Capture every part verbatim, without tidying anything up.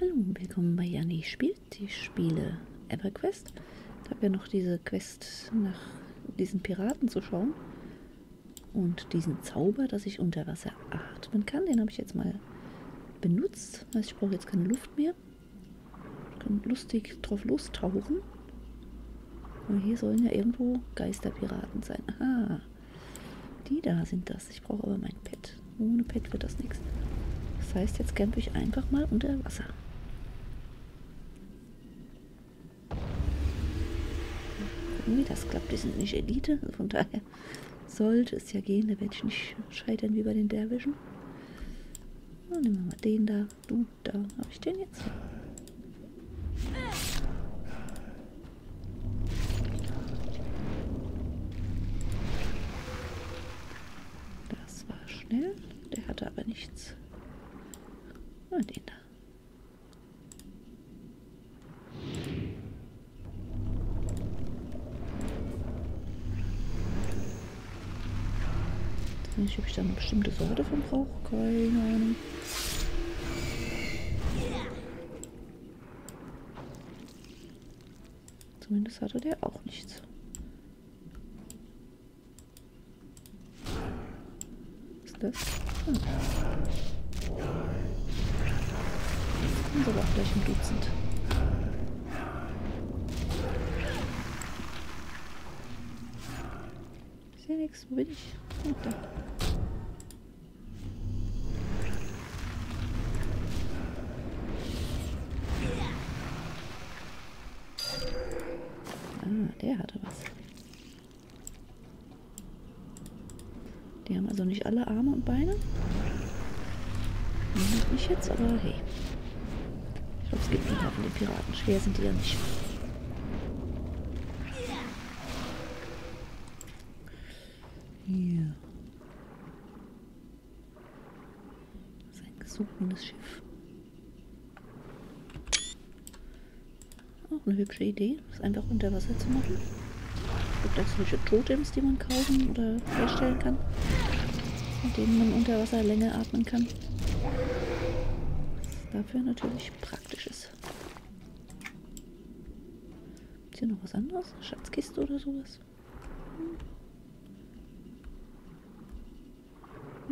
Hallo, willkommen bei Yani spielt die Spiele EverQuest. Da haben wir noch diese Quest nach diesen Piraten zu schauen. Und diesen Zauber, dass ich unter Wasser atmen kann, den habe ich jetzt mal benutzt. Also ich brauche jetzt keine Luft mehr. Ich kann lustig drauf lostauchen. Und hier sollen ja irgendwo Geisterpiraten sein. Aha, die da sind das. Ich brauche aber mein Pad. Ohne Pad wird das nichts. Das heißt, jetzt campe ich einfach mal unter Wasser. Irgendwie, das klappt, die sind nicht Elite, also von daher sollte es ja gehen, da werde ich nicht scheitern wie bei den Derwischen. Dann nehmen wir mal den da, du da, habe ich den jetzt? Das war schnell, der hatte aber nichts. Und den da. Nicht, ob ich da eine bestimmte Sorte von brauche, keine Ahnung. Zumindest hatte der auch nichts. Was ist das? Hm. Jetzt kommen sie aber auch gleich ein Dutzend. Ich sehe nichts, wo bin ich? Oh, da. Der hatte was. Die haben also nicht alle Arme und Beine. Nicht mich jetzt, aber hey. Ich glaube, es gibt einen Haufen den Piraten. Schwer sind die ja nicht. Hier. Das ist ein gesunkenes Schiff. Auch eine hübsche Idee, das einfach unter Wasser zu machen. Es gibt auch solche Totems, die man kaufen oder herstellen kann, mit denen man unter Wasser länger atmen kann. Was dafür natürlich praktisch ist. Gibt es hier noch was anderes? Eine Schatzkiste oder sowas? Hm.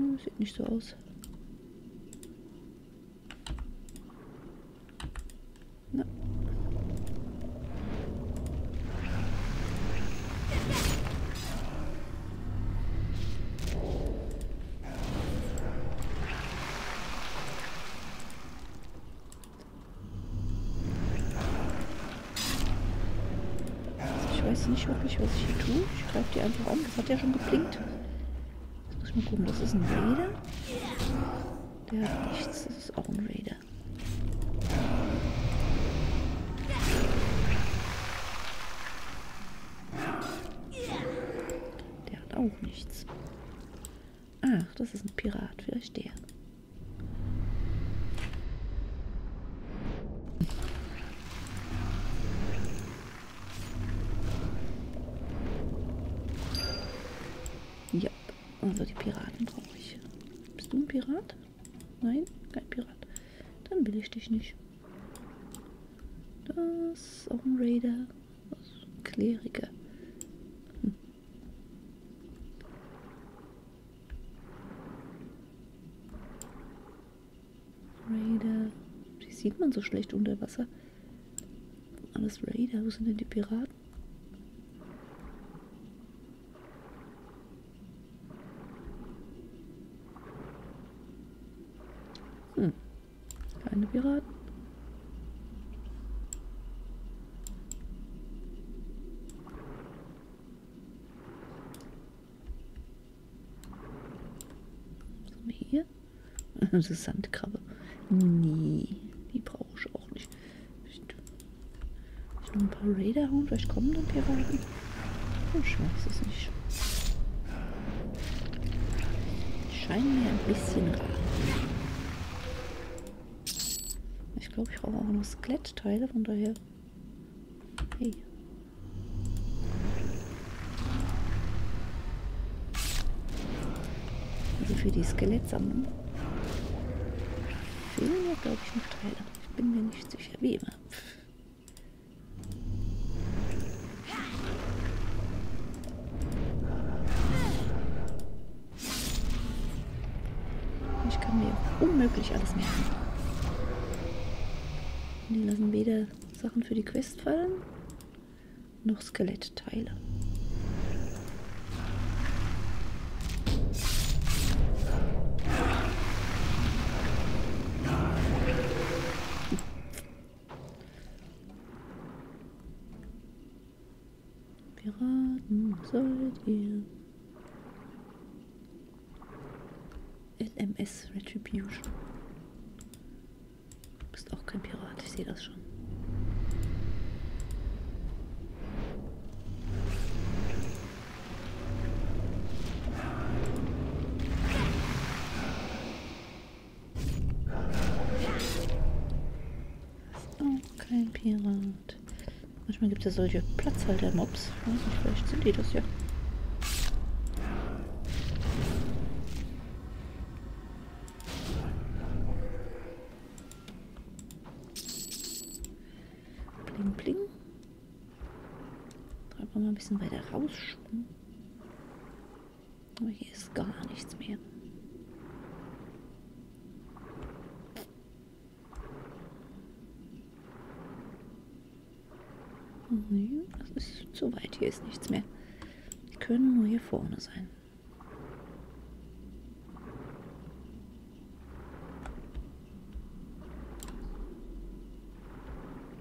Hm, sieht nicht so aus. Na. Nicht wirklich, was ich hier tue. Ich greife die einfach an. Das hat ja schon geblinkt. Jetzt muss ich mal gucken. Das ist ein Raider. Der hat nichts. Das ist auch ein Raider. Der hat auch nichts. Ach, das ist ein Pirat. Vielleicht der. Ja, also die Piraten brauche ich. Bist du ein Pirat? Nein, kein Pirat. Dann will ich dich nicht. Das ist auch ein Raider. Das ist ein Kleriker. Hm. Raider. Die sieht man so schlecht unter Wasser. Alles Raider. Wo sind denn die Piraten? Hm. Keine Piraten. Was haben wir hier? Das ist Sandkrabbe. Nee, die brauche ich auch nicht. Ich, ich noch ein paar Raider hauen, vielleicht kommen dann Piraten. Ich weiß es nicht. Scheinen mir ein bisschen rar. Ich glaube, ich brauche auch noch Skelettteile, von daher. Hey. Also für die Skelettsammlung fehlen mir, glaube ich, noch Teile. bin mir nicht sicher, wie immer. Ich kann mir unmöglich alles merken. Die lassen weder Sachen für die Quest fallen, noch Skelettteile. Piraten sollt ihr. L M S Retribution. Du bist auch kein Pirat, ich sehe das schon. Du bist auch kein Pirat. Manchmal gibt es ja solche Platzhalter-Mobs. Ich weiß nicht, vielleicht sind die das ja. Bling, bling. Treiben wir mal ein bisschen weiter raus schon. Aber hier ist gar nichts mehr. Nee, das ist zu weit. Hier ist nichts mehr. Die können nur hier vorne sein.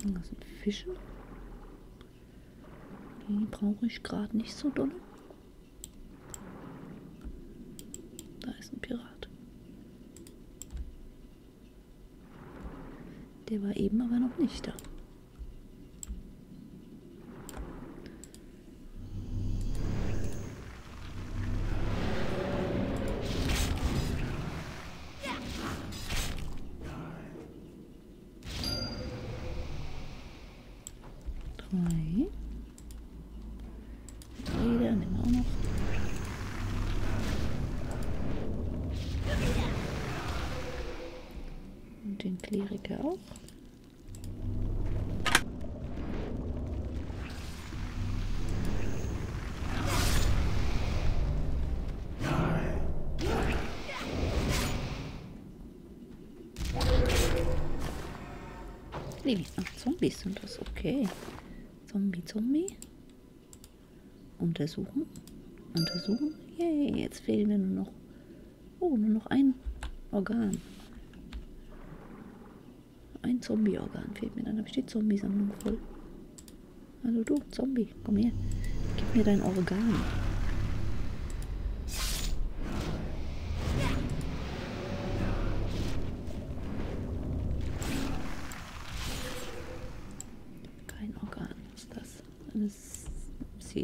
Das sind Fische. Die brauche ich gerade nicht so doll. Da ist ein Pirat. Der war eben aber noch nicht da. Jeder, nehmen wir auch noch. Und den Kleriker auch. Nee, ach, Zombies sind das, okay. Zombie, Zombie. Untersuchen. Untersuchen. Yay, jetzt fehlen mir nur noch... Oh, nur noch ein Organ. Ein Zombie-Organ fehlt mir. Dann habe ich die Zombie-Sammlung voll. Also du, Zombie, komm her. Gib mir dein Organ.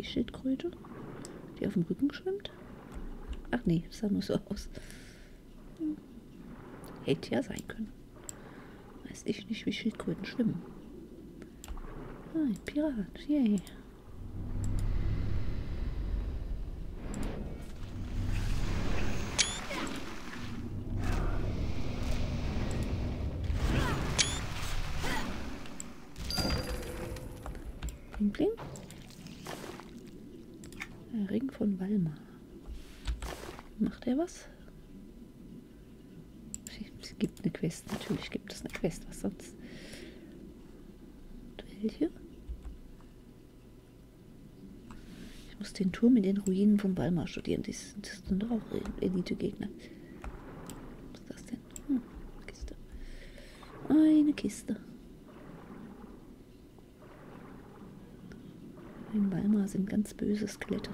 Schildkröte, die auf dem Rücken schwimmt. Ach nee, das sah nur so aus. Hm. Hätte ja sein können. Weiß ich nicht, wie Schildkröten schwimmen. Nein, Pirat, yay. Bling, bling. Ring von Valmar. Macht er was? Es gibt eine Quest. Natürlich gibt es eine Quest. Was sonst? Und welche? Ich muss den Turm in den Ruinen von Valmar studieren. Das sind doch auch Elite-Gegner. Was ist das denn? Hm, Kiste. Eine Kiste. In Valmar sind ganz böse Skelette.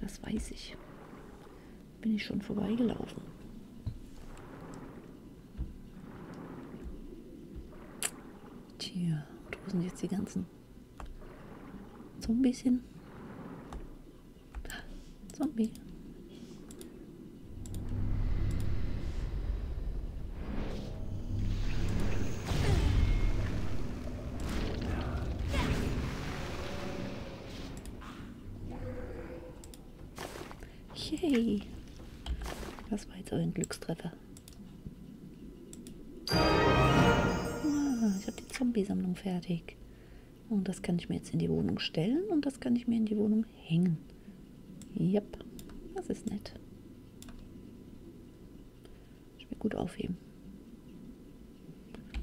Das weiß ich. Bin ich schon vorbeigelaufen. Tja, wo sind jetzt die ganzen Zombies hin? Zombie. Yay! Das war jetzt auch ein Glückstreffer. Zombie-Sammlung fertig. Und das kann ich mir jetzt in die Wohnung stellen und das kann ich mir in die Wohnung hängen. Jep, das ist nett. Ich will gut aufheben.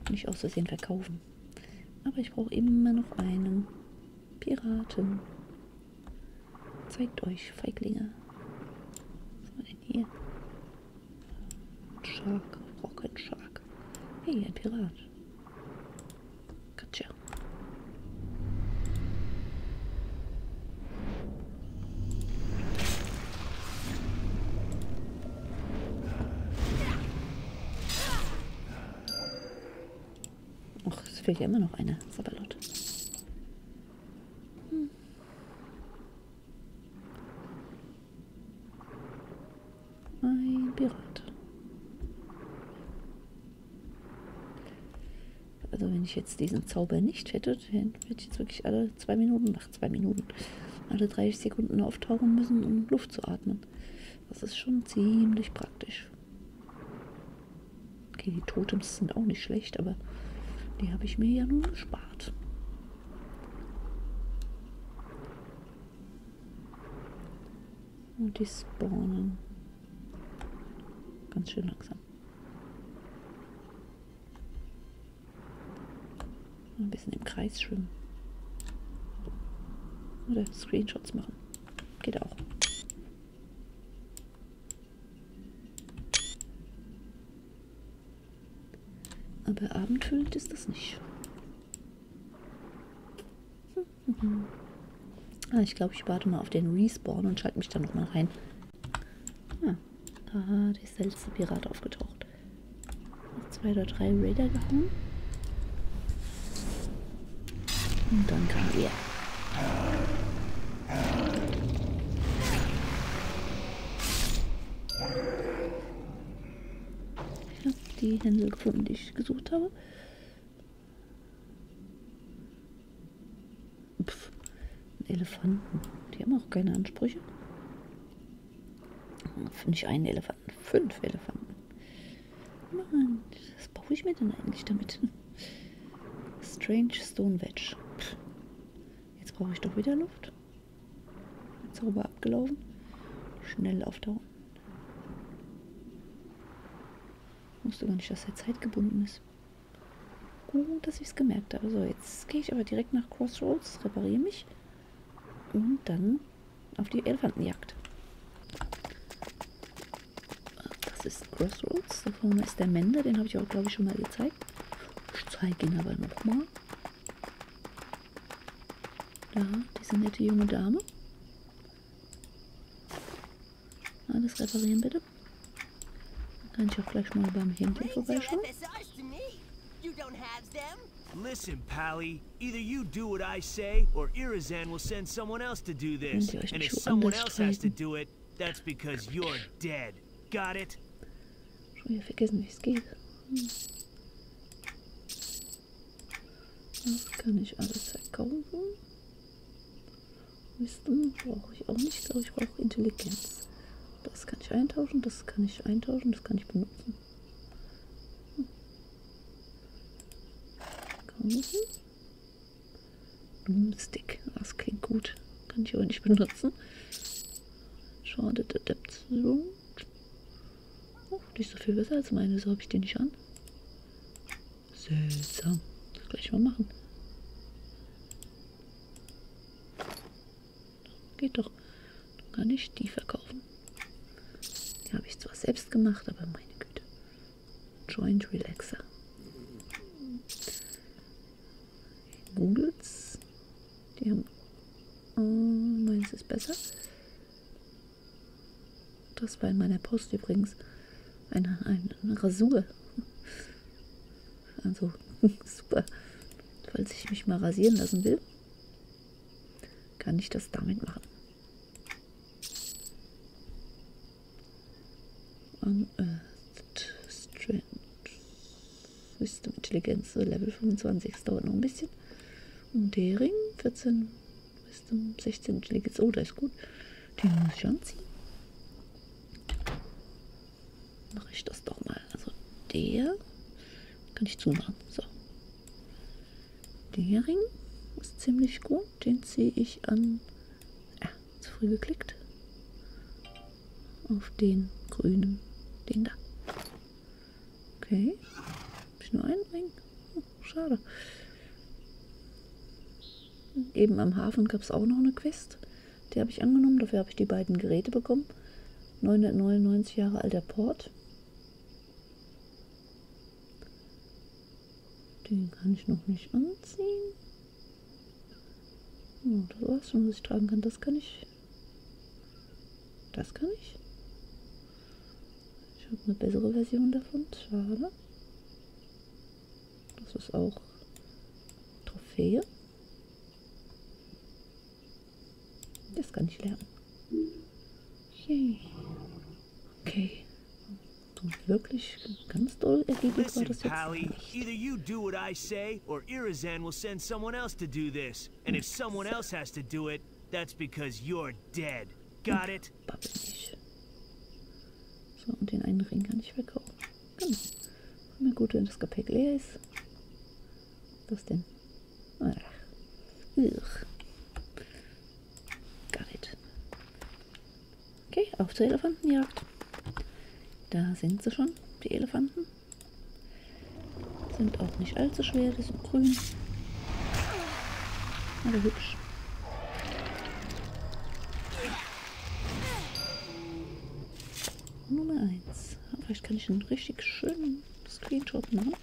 Nicht aus Versehen verkaufen. Aber ich brauche immer noch einen Piraten. Zeigt euch, Feiglinge. Was haben wir denn hier? Shark, Rocket Shark. Hey, ein Pirat. Gotcha. Och, es fehlt ja immer noch einer. Sabalot. Hm. Ein Pirat. Also wenn ich jetzt diesen Zauber nicht hätte, dann würde ich jetzt wirklich alle zwei Minuten, nach zwei Minuten, alle dreißig Sekunden auftauchen müssen, um Luft zu atmen. Das ist schon ziemlich praktisch. Okay, die Totems sind auch nicht schlecht, aber die habe ich mir ja nun gespart. Und die spawnen ganz schön langsam. Ein bisschen im Kreis schwimmen. Oder Screenshots machen. Geht auch. Aber abendfüllend ist das nicht. Ah, ich glaube, ich warte mal auf den Respawn und schalte mich dann nochmal rein. Ah, aha, der ist der letzte Pirat aufgetaucht. Noch zwei oder drei Raider gehauen. Und dann kamen wir. Ich habe die Händel gefunden, die ich gesucht habe. Pff, Elefanten. Die haben auch keine Ansprüche. Nicht einen Elefanten, fünf Elefanten. Mann, was brauche ich mir denn eigentlich damit? Strange Stone Wedge. Pff. Jetzt brauche ich doch wieder Luft. Zauber abgelaufen. Schnell auftauchen. Ich wusste gar nicht, dass der Zeit gebunden ist. Gut, dass ich es gemerkt habe. So, jetzt gehe ich aber direkt nach Crossroads, repariere mich und dann auf die Elefantenjagd. Das ist Crossroads. Da vorne ist der Mender, den habe ich auch, glaube ich, schon mal gezeigt. Ich zeige ihn aber nochmal. Da, diese nette junge Dame. Alles reparieren bitte. Dann kann ich auch gleich mal beim Händler vorbeischauen. Listen, Pally. Either you do what I say, or Irizan will send someone else to do this. And if someone else has to do it, that's because you're dead. Got it? Schon wieder vergessen, wie es geht. Hm. Das kann ich alles verkaufen. Wissen brauche ich auch nicht, aber ich brauche Intelligenz. Das kann ich eintauschen, das kann ich eintauschen, das kann ich benutzen. Hm. Kaufen. Doomstick, das klingt gut. Kann ich aber nicht benutzen. Schade, der Depth. Oh, die ist so viel besser als meine, so habe ich die nicht an. Seltsam. Gleich mal machen. Geht doch. Dann kann ich die verkaufen. Die habe ich zwar selbst gemacht, aber meine Güte. Joint Relaxer. Googles. Die haben... Oh, meins ist besser. Das war in meiner Post übrigens. Eine, eine, eine Rasur. Also... Super. Falls ich mich mal rasieren lassen will, kann ich das damit machen. Unearthed Strength. System Intelligenz, Level fünfundzwanzig. Das dauert noch ein bisschen. Und der Ring, vierzehn, sechzehn Intelligenz. Oh, da ist gut. Den muss ich anziehen. Mache ich das doch mal. Also der kann ich zumachen. So. Der Hering ist ziemlich gut. Den ziehe ich an. Ah, zu früh geklickt. Auf den grünen. Den da. Okay. Habe ich nur einen? Oh, schade. Eben am Hafen gab es auch noch eine Quest. Die habe ich angenommen. Dafür habe ich die beiden Geräte bekommen. neunhundertneunundneunzig Jahre alter Port. Den kann ich noch nicht anziehen. Oh, das war's schon, was ich tragen kann. Das kann ich. Das kann ich. Ich habe eine bessere Version davon. Schade. Das ist auch Trophäe. Das kann ich lernen. Okay. Okay. Wirklich ganz doll ergebnis war das jetzt either you do what I say or Irizan will send someone else to do this and if someone else has to do it that's because you're dead. Got it? So, und den einen Ring kann ich verkaufen. Genau. Immer gut, wenn das Gepäck leer ist. Was denn? Ach. Ugh. Got it. Okay, auf zur Elefantenjagd. Da sind sie schon, die Elefanten. Sind auch nicht allzu schwer, die sind grün. Aber hübsch. Nummer eins. Vielleicht kann ich einen richtig schönen Screenshot machen.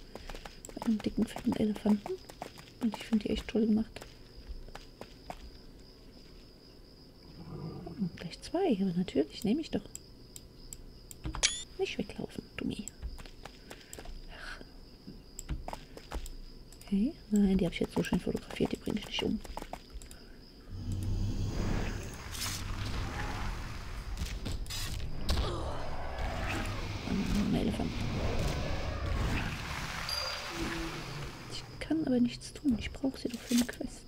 Bei einem dicken, fetten Elefanten. Und ich finde die echt toll gemacht. Und gleich zwei, aber natürlich nehme ich doch. Nicht weglaufen, Dummi. Ach. Okay. Nein, die habe ich jetzt so schön fotografiert, die bringe ich nicht um. Ein Elefant. Ich kann aber nichts tun, ich brauche sie doch für eine Quest.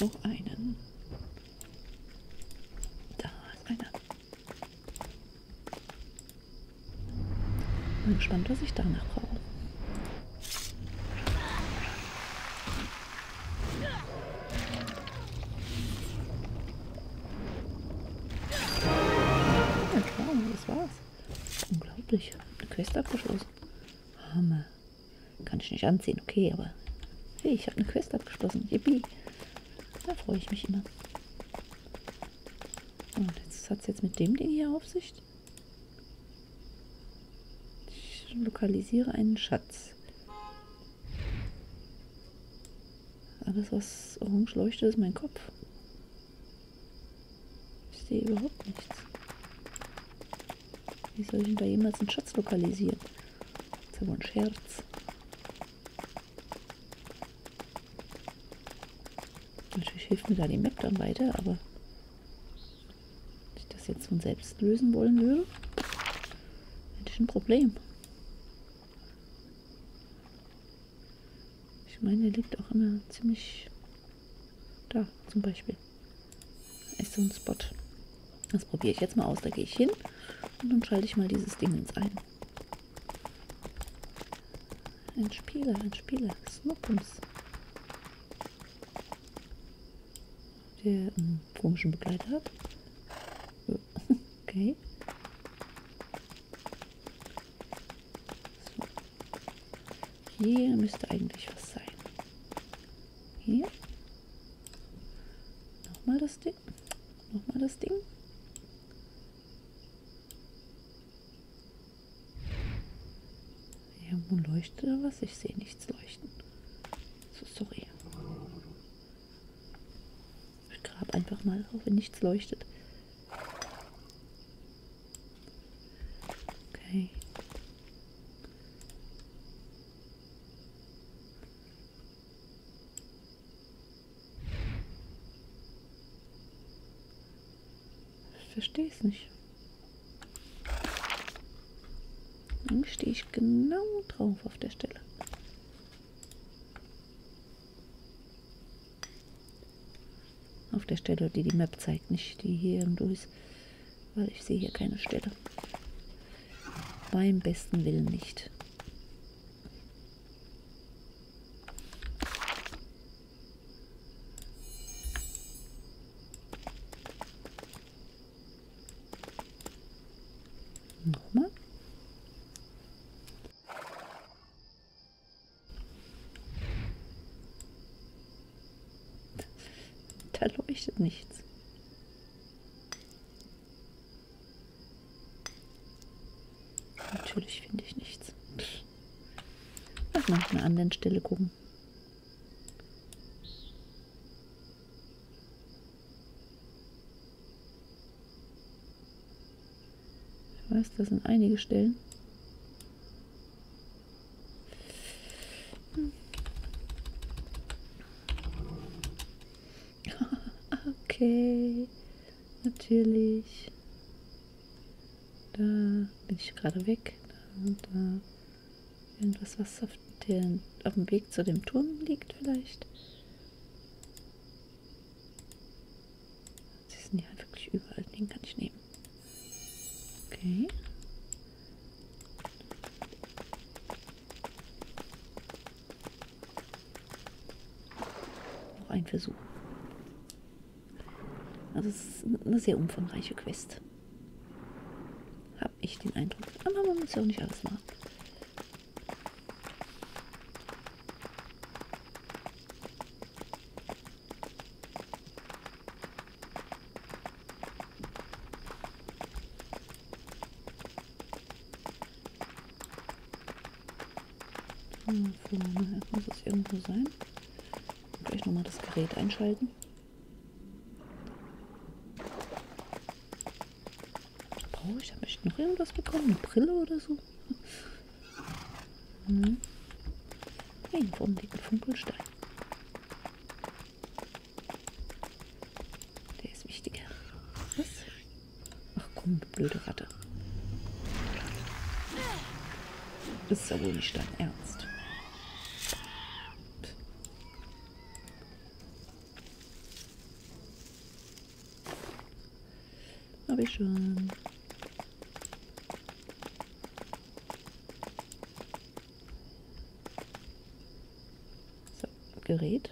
Noch einen. Da ist einer. Bin gespannt, was ich danach brauche. Ja, klar, das war's. Unglaublich. Eine Quest abgeschlossen. Hammer. Kann ich nicht anziehen, okay, aber hey, ich habe eine Quest abgeschlossen. Yippie. Da freue ich mich immer. Und jetzt hat es jetzt mit dem Ding hier auf sich. Ich lokalisiere einen Schatz. Alles, was orange leuchtet, ist mein Kopf. Ich sehe überhaupt nichts. Wie soll ich denn da jemals einen Schatz lokalisieren? Das ist aber ein Scherz. Natürlich hilft mir da die Map dann weiter, aber wenn ich das jetzt von selbst lösen wollen würde, hätte ich ein Problem. Ich meine, der liegt auch immer ziemlich da, zum Beispiel. Da ist so ein Spot. Das probiere ich jetzt mal aus. Da gehe ich hin und dann schalte ich mal dieses Ding ins ein. Ein Spieler, ein Spieler. Snoopums. Der einen komischen Begleiter hat. Okay. So. Hier müsste eigentlich was sein. Hier. Nochmal das Ding. Nochmal das Ding. Irgendwo leuchtet da was? Ich sehe nichts leuchten. So, sorry. Einfach mal, auch wenn nichts leuchtet. Okay. verstehe es nicht. Dann stehe ich genau drauf auf der Stelle. Auf der Stelle, die die Map zeigt, nicht die hier irgendwo ist. Weil ich sehe hier keine Stelle. Beim besten Willen nicht. Nochmal. Da leuchtet nichts. Natürlich finde ich nichts. Lass mal an einer anderen Stelle gucken. Ich weiß, das sind einige Stellen. Okay, natürlich. Da bin ich gerade weg. Da, da. Irgendwas, was auf, den, auf dem Weg zu dem Turm liegt vielleicht. Sie sind ja wirklich überall. Den kann ich nehmen. Okay. Noch ein Versuch. Also es ist eine sehr umfangreiche Quest. Habe ich den Eindruck. Aber man muss ja auch nicht alles machen. Hm, vorne muss es irgendwo sein. Vielleicht nochmal das Gerät einschalten. Ich habe echt noch irgendwas bekommen, eine Brille oder so. Hm. Irgendwo liegt ein Funkelstein. Der ist wichtiger. Was? Ach komm, blöde Ratte. Das ist ja wohl nicht dein Ernst. Hab ich schon. Gerät.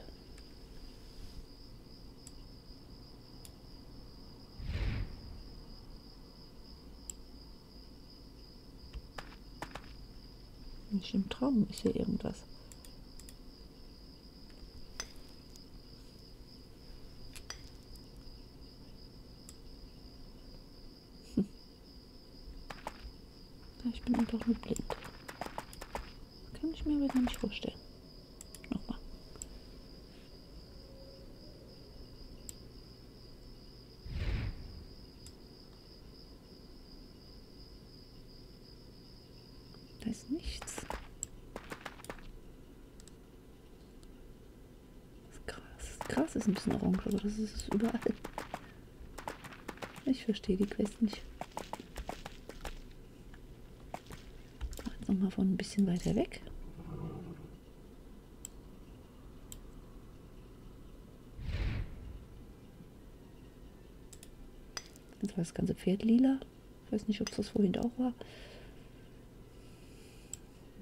Nicht im Traum ist hier irgendwas. Hm. Ich bin einfach nur blind. Kann ich mir aber gar nicht vorstellen. Nichts. Das Gras, das Gras ist ein bisschen orange, aber das ist überall. Ich verstehe die Quest nicht. Jetzt nochmal von ein bisschen weiter weg. Jetzt war das ganze Pferd lila. Ich weiß nicht, ob es das vorhin auch war.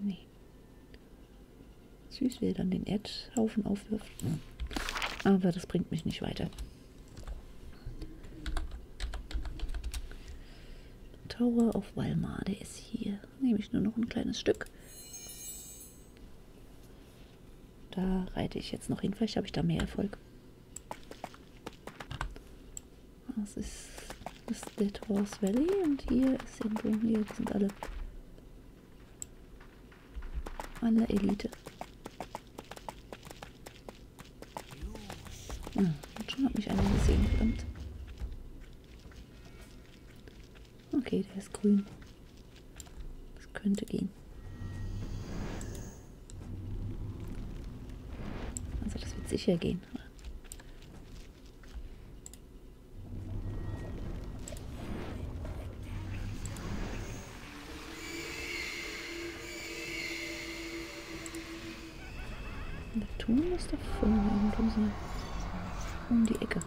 Nee. Süß, wer dann den Erdhaufen aufwirft. Aber das bringt mich nicht weiter. Tower of Valmar, der ist hier. Nehme ich nur noch ein kleines Stück. Da reite ich jetzt noch hin. Vielleicht habe ich da mehr Erfolg. Das ist das Dead Horse Valley und hier ist irgendwo, hier sind alle. An der Elite. Ah, schon hat mich einer gesehen, verdammt. Okay, der ist grün. Das könnte gehen. Also das wird sicher gehen. Zumindest da vorne. Kommen Sie um die Ecke.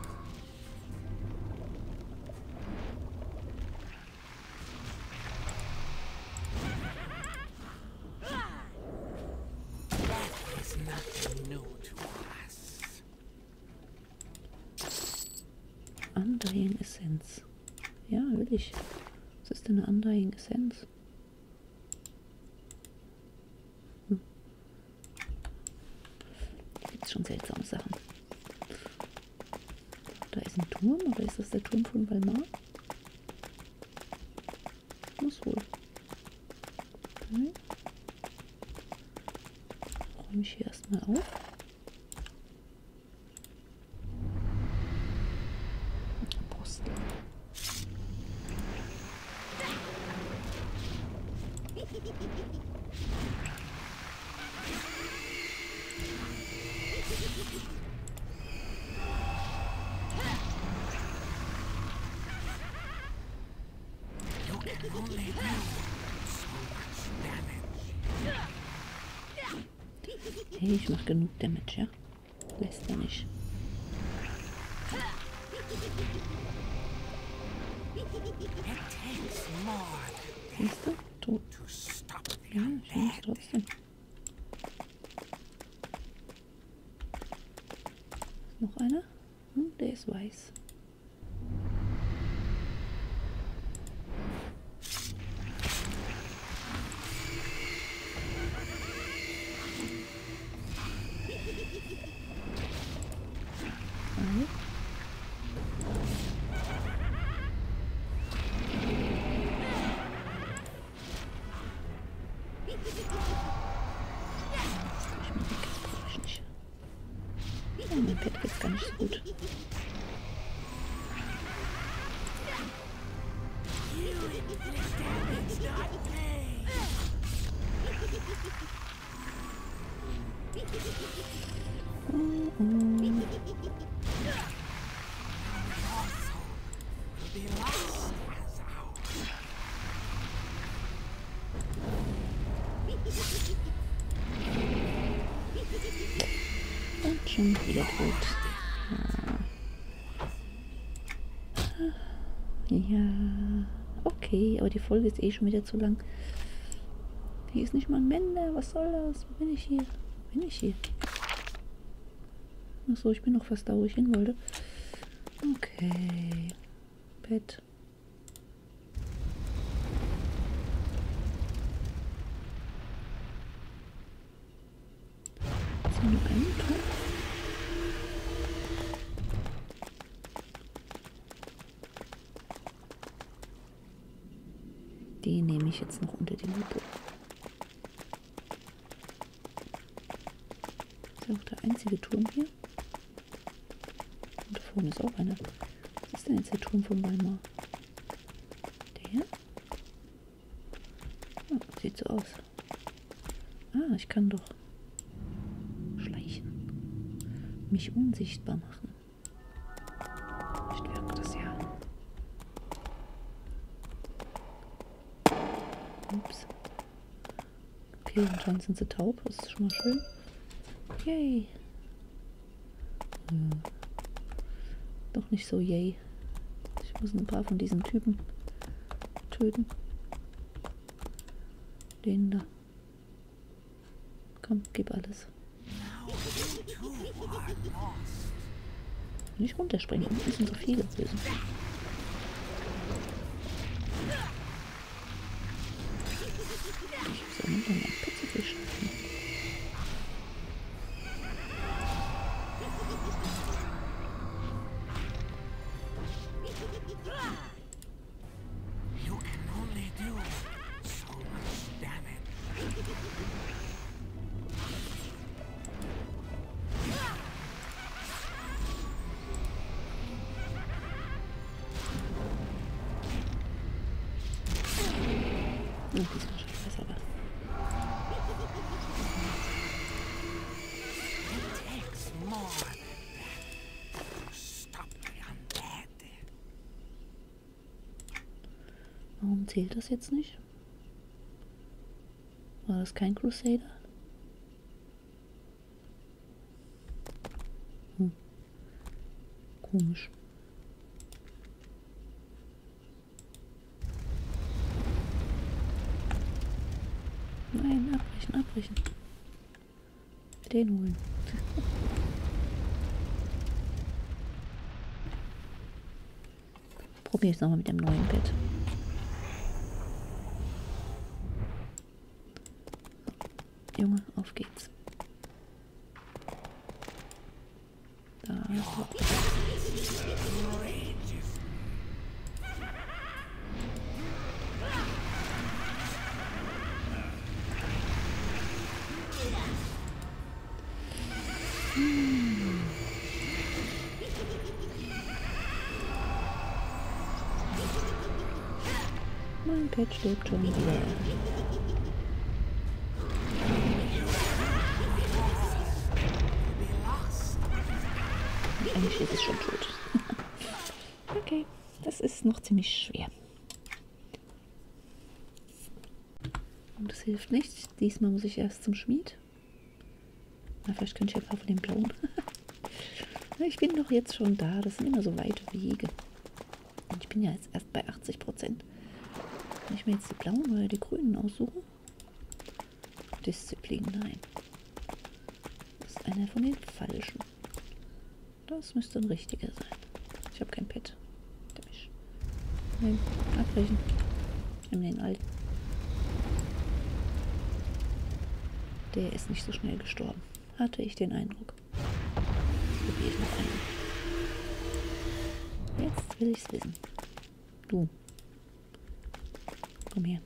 Undying Essenz. Ja, will ich. Was ist denn eine Undying Essenz? Hm. Hier gibt es schon seltsame Sachen. Da ist ein Turm, oder ist das der Turm von Valmar? Muss wohl. Okay. Räume ich hier erstmal auf. Hey, ich mach genug Damage, ja? Lässt er nicht. Siehst du? Tot. Ja, ich muss trotzdem. Ist noch einer? Hm, der ist weiß. Und schon wieder tot. Ja. Ja. Okay, aber die Folge ist eh schon wieder zu lang. Hier ist nicht mal ein Mende. Was soll das? Wo bin ich hier? Wo bin ich hier? Achso, ich bin noch fast da, wo ich hin wollte. Okay. Bett. Ist hier nur ein Tor? Die nehme ich jetzt noch unter die Lupe. Ist ja auch der einzige Turm hier. Und da vorne ist auch einer. Was ist denn jetzt der Turm von Valmar? Der? Ah, sieht so aus. Ah, ich kann doch schleichen. Mich unsichtbar machen. Ich merke das ja. Ups. Okay, anscheinend sind sie taub. Das ist schon mal schön. Yay. Hm. Doch nicht so yay. Ich muss ein paar von diesen Typen töten. Den da. Komm, gib alles. Nicht runterspringen, unten sind so viele Bösen. Ich muss auch nicht mal eine Pizza verschaffen. Warum zählt das jetzt nicht? War das kein Crusader? Komisch. Nein, abbrechen, abbrechen. Den holen. Probier es nochmal mit dem neuen Bett. Junge, auf geht's. Da ist mein Pet stirbt schon wieder. Eigentlich ist es schon tot. Okay, das ist noch ziemlich schwer. Und das hilft nicht. Diesmal muss ich erst zum Schmied. Na, vielleicht könnte ich einfach von dem blauen. Ich bin doch jetzt schon da. Das sind immer so weite Wege. Und ich bin ja jetzt erst bei achtzig Prozent. Kann ich mir jetzt die blauen oder die grünen aussuchen? Disziplin, nein. Das ist einer von den falschen. Das müsste ein richtiger sein. Ich habe kein Pet. Nein, abbrechen. Ich nehme den alten. Der ist nicht so schnell gestorben. Hatte ich den Eindruck. Ich probiere noch einen. Jetzt will ich es wissen. Du. Komm her.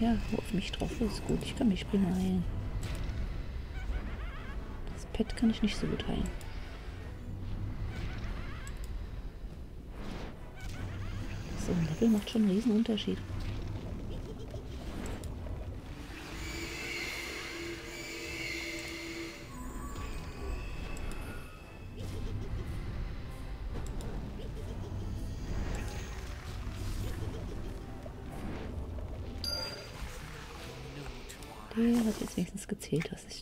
Ja, auf mich drauf ist gut. Ich kann mich prima heilen. Das Pet kann ich nicht so gut heilen. So ein Level macht schon einen riesen Unterschied. Was jetzt wenigstens gezählt, dass ich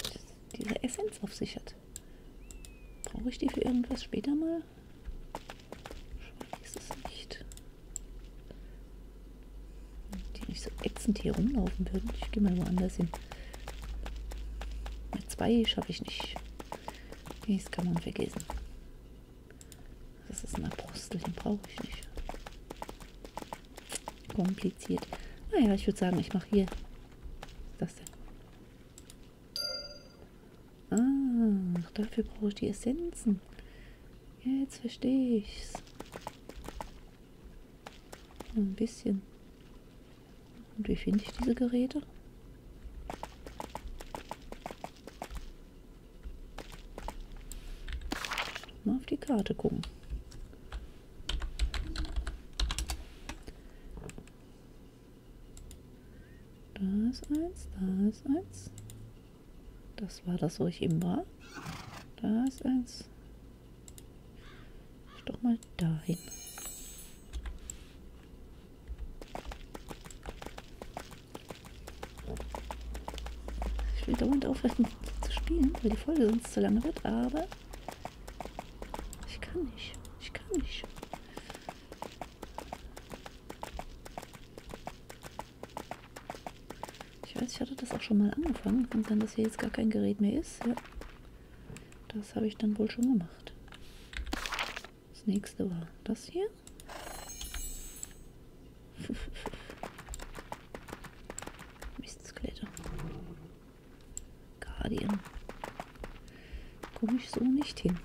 diese Essenz auf sich hat. Brauche ich die für irgendwas später mal? Ich weiß es nicht. Wenn die nicht so ätzend hier rumlaufen würden. Ich gehe mal woanders hin. Mit zwei schaffe ich nicht. Dies kann man vergessen. Das ist ein Apostel, den brauche ich nicht. Kompliziert. Naja, ich würde sagen, ich mache hier. Was ist das denn? Ach, dafür brauche ich die Essenzen. Jetzt verstehe ich's. Ein bisschen. Und wie finde ich diese Geräte? Mal auf die Karte gucken. Da ist eins, da ist eins. Das war das, wo ich eben war. Da ist eins. Ich doch mal dahin. Ich will dauernd aufhören zu spielen, weil die Folge sonst zu lange wird, aber ich kann nicht. Ich kann nicht. Ich hatte das auch schon mal angefangen und dann, dass hier jetzt gar kein Gerät mehr ist, ja, das habe ich dann wohl schon gemacht. Das nächste war das hier. Mistskelette. Guardian. Komme ich so nicht hin.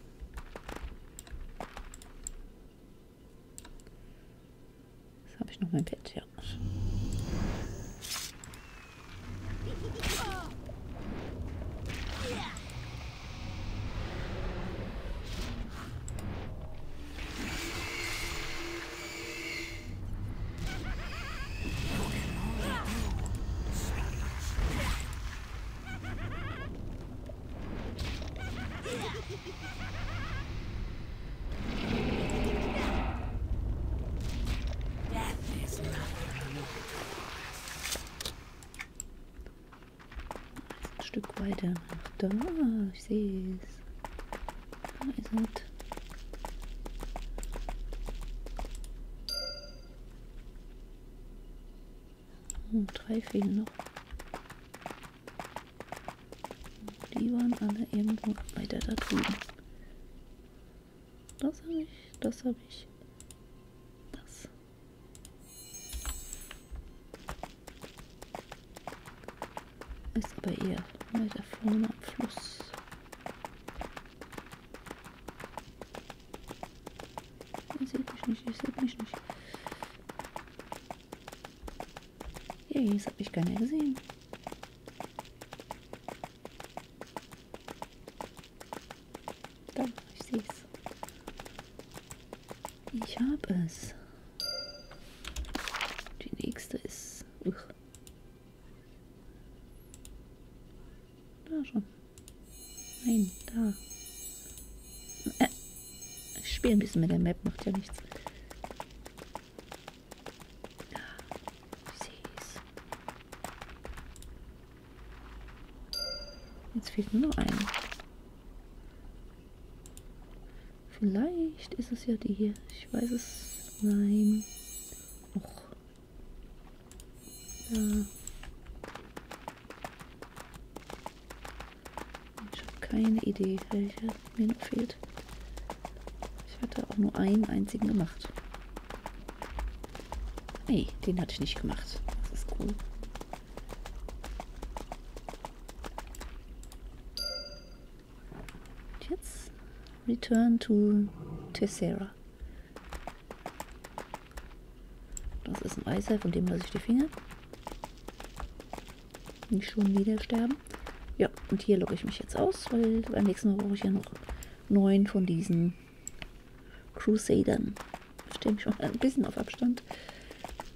Jetzt habe ich noch mein Pet, ja. Stück weiter. Ach, da, ich sehe es. Da ist es. Oh, drei fehlen noch. Die waren alle irgendwo weiter da drüben. Das habe ich, das habe ich. Das. Ist aber eher weiter vorne am Fluss. Ihr seht mich nicht, ihr seht mich nicht. Hey, das habe ich gar nicht gesehen. Da, ich sehe es. Ich habe es. Die nächste ist... Uch. Da schon. Nein, da. Äh, ich spiele ein bisschen mit der Map, macht ja nichts. Jetzt fehlt nur noch eine. Vielleicht ist es ja die hier. Ich weiß es. Nein. Och. Da. Ich habe keine Idee, welche mir noch fehlt. Ich hatte auch nur einen einzigen gemacht. Ey, den hatte ich nicht gemacht. Das ist cool. Return to Tessera. Das ist ein Weißer, von dem lasse ich die Finger. Nicht schon wieder sterben. Ja, und hier logge ich mich jetzt aus, weil beim nächsten Mal brauche ich ja noch neun von diesen Crusadern. Ich stehe mich schon ein bisschen auf Abstand,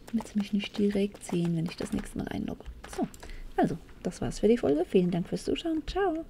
damit sie mich nicht direkt sehen, wenn ich das nächste Mal einlogge. So, also, das war's für die Folge. Vielen Dank fürs Zuschauen. Ciao!